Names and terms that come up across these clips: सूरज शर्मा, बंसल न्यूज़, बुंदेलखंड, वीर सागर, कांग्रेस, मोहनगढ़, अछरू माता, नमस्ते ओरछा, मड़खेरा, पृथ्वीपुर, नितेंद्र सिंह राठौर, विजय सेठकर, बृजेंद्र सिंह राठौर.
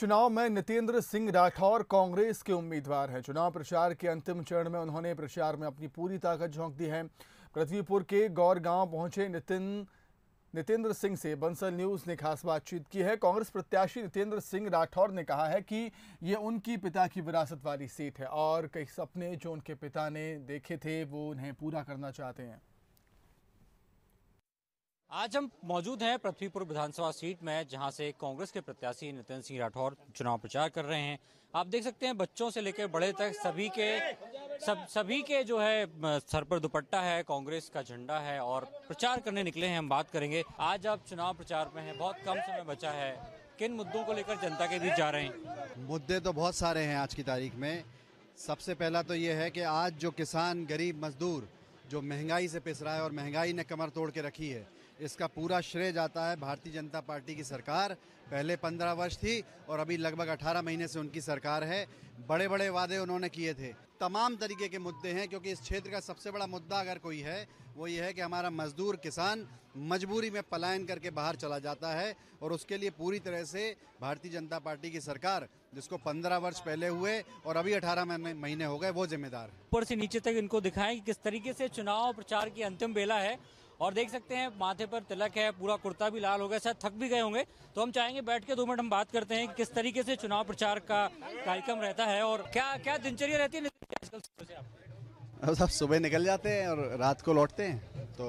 चुनाव में नितेंद्र सिंह राठौर कांग्रेस के उम्मीदवार हैं। चुनाव प्रचार के अंतिम चरण में उन्होंने प्रचार में अपनी पूरी ताकत झोंक दी है। पृथ्वीपुर के गौर गांव पहुंचे नितेंद्र सिंह से बंसल न्यूज़ ने खास बातचीत की है। कांग्रेस प्रत्याशी नितेंद्र सिंह राठौर ने कहा है कि ये उनकी पिता की विरासत वाली सीट है और कई सपने जो उनके पिता ने देखे थे वो उन्हें पूरा करना चाहते हैं। आज हम मौजूद हैं पृथ्वीपुर विधानसभा सीट में, जहां से कांग्रेस के प्रत्याशी नितेंद्र सिंह राठौर चुनाव प्रचार कर रहे हैं। आप देख सकते हैं बच्चों से लेकर बड़े तक सभी के जो है सर पर दुपट्टा है, कांग्रेस का झंडा है और प्रचार करने निकले हैं। हम बात करेंगे, आज आप चुनाव प्रचार में हैं, बहुत कम समय बचा है, किन मुद्दों को लेकर जनता के बीच जा रहे हैं? मुद्दे तो बहुत सारे हैं आज की तारीख में। सबसे पहला तो ये है कि आज जो किसान, गरीब, मजदूर जो महंगाई से पिस रहा है और महंगाई ने कमर तोड़ के रखी है, इसका पूरा श्रेय जाता है भारतीय जनता पार्टी की सरकार। पहले 15 वर्ष थी और अभी लगभग 18 महीने से उनकी सरकार है। बड़े बड़े वादे उन्होंने किए थे। तमाम तरीके के मुद्दे हैं, क्योंकि इस क्षेत्र का सबसे बड़ा मुद्दा अगर कोई है वो ये है कि हमारा मजदूर किसान मजबूरी में पलायन करके बाहर चला जाता है और उसके लिए पूरी तरह से भारतीय जनता पार्टी की सरकार, जिसको 15 वर्ष पहले हुए और अभी 18 महीने हो गए, वो जिम्मेदार है। ऊपर से नीचे तक इनको दिखाएं कि किस तरीके से चुनाव प्रचार की अंतिम बेला है और देख सकते हैं माथे पर तिलक है, पूरा कुर्ता भी लाल हो गया, शायद थक भी गए होंगे। तो हम चाहेंगे बैठ के 2 मिनट हम बात करते हैं कि किस तरीके से चुनाव प्रचार का कार्यक्रम रहता है और क्या दिनचर्या रहती है आजकल। सब सुबह निकल जाते हैं और रात को लौटते हैं, तो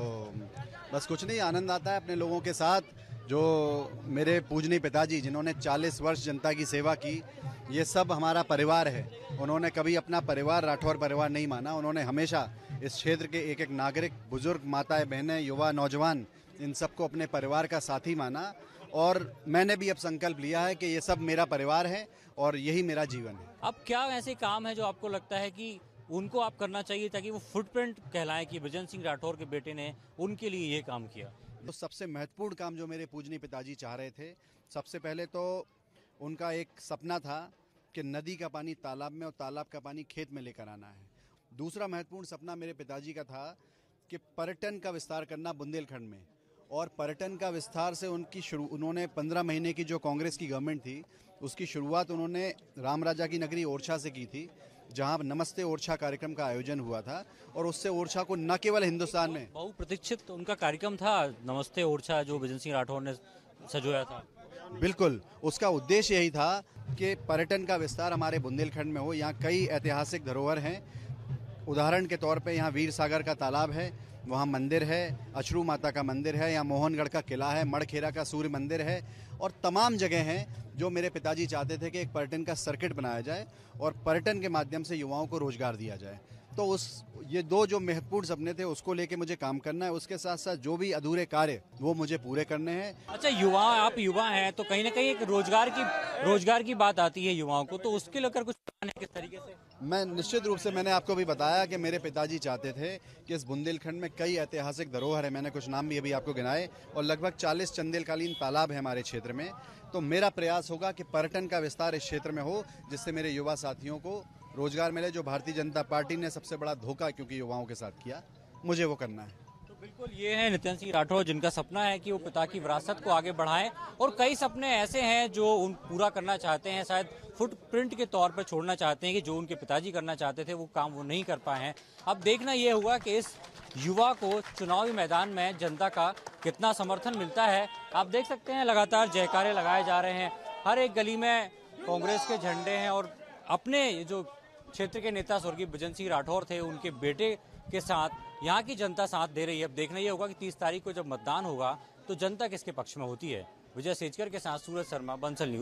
बस कुछ नहीं, आनंद आता है अपने लोगों के साथ। जो मेरे पूजनीय पिताजी, जिन्होंने 40 वर्ष जनता की सेवा की, ये सब हमारा परिवार है। उन्होंने कभी अपना परिवार राठौर परिवार नहीं माना, उन्होंने हमेशा इस क्षेत्र के एक एक नागरिक, बुजुर्ग, माताएं, बहनें, युवा, नौजवान, इन सबको अपने परिवार का साथी माना। और मैंने भी अब संकल्प लिया है कि ये सब मेरा परिवार है और यही मेरा जीवन है। अब क्या ऐसे काम है जो आपको लगता है कि उनको आप करना चाहिए ताकि वो फुटप्रिंट कहलाएं कि बृजेंद्र सिंह राठौर के बेटे ने उनके लिए ये काम किया? तो सबसे महत्वपूर्ण काम जो मेरे पूजनीय पिताजी चाह रहे थे, सबसे पहले तो उनका एक सपना था कि नदी का पानी तालाब में और तालाब का पानी खेत में लेकर आना है। दूसरा महत्वपूर्ण सपना मेरे पिताजी का था कि पर्यटन का विस्तार करना बुंदेलखंड में, और पर्यटन का विस्तार से उन्होंने 15 महीने की जो कांग्रेस की गवर्नमेंट थी उसकी शुरुआत उन्होंने राम राजा की नगरी ओरछा से की थी, जहां नमस्ते ओरछा कार्यक्रम का आयोजन हुआ था। और उससे ओरछा को न केवल हिंदुस्तान में, बहुप्रतीक्षित उनका कार्यक्रम था नमस्ते ओरछा, जो बृजेंद्र सिंह राठौर ने सजोया था। बिल्कुल, उसका उद्देश्य यही था कि पर्यटन का विस्तार हमारे बुंदेलखंड में हो। यहाँ कई ऐतिहासिक धरोहर हैं। उदाहरण के तौर पे यहाँ वीर सागर का तालाब है, वहाँ मंदिर है, अछरू माता का मंदिर है, यहाँ मोहनगढ़ का किला है, मड़खेरा का सूर्य मंदिर है और तमाम जगह हैं जो मेरे पिताजी चाहते थे कि एक पर्यटन का सर्किट बनाया जाए और पर्यटन के माध्यम से युवाओं को रोजगार दिया जाए। तो ये दो जो महत्वपूर्ण सपने थे उसको लेके मुझे काम करना है। उसके साथ साथ जो भी अधूरे कार्य वो मुझे पूरे करने हैं। अच्छा, आप युवा हैं तो कहीं ना कहीं एक रोजगार की बात आती है युवाओं को, तो उसके लेकर कुछ प्लान है किस तरीके से? मैं निश्चित रूप से, मैंने आपको भी बताया कि मेरे पिताजी चाहते थे कि इस बुंदेलखंड में कई ऐतिहासिक धरोहर है, मैंने कुछ नाम भी अभी आपको गिनाए, और लगभग 40 चंदेलकालीन तालाब है हमारे क्षेत्र में। तो मेरा प्रयास होगा कि पर्यटन का विस्तार इस क्षेत्र में हो, जिससे मेरे युवा साथियों को रोजगार मिले, जो भारतीय जनता पार्टी ने सबसे बड़ा धोखा क्योंकि युवाओं के साथ किया, मुझे वो करना है। तो बिल्कुल ये है नितेंद्र सिंह राठौर, जिनका सपना है कि वो पिता की विरासत को आगे बढ़ाएं और कई सपने ऐसे हैं जो उन पूरा करना चाहते हैं, शायद फुटप्रिंट के तौर पर छोड़ना चाहते हैं कि जो उनके पिताजी करना चाहते थे वो काम वो नहीं कर पाए हैं। अब देखना ये हुआ कि इस युवा को चुनावी मैदान में जनता का कितना समर्थन मिलता है। आप देख सकते हैं लगातार जयकारे लगाए जा रहे हैं, हर एक गली में कांग्रेस के झंडे हैं और अपने जो क्षेत्र के नेता स्वर्गीय बृजेंद्र सिंह राठौर थे, उनके बेटे के साथ यहाँ की जनता साथ दे रही है। अब देखना यह होगा कि 30 तारीख को जब मतदान होगा तो जनता किसके पक्ष में होती है। विजय सेठकर के साथ सूरज शर्मा, बंसल न्यूज़।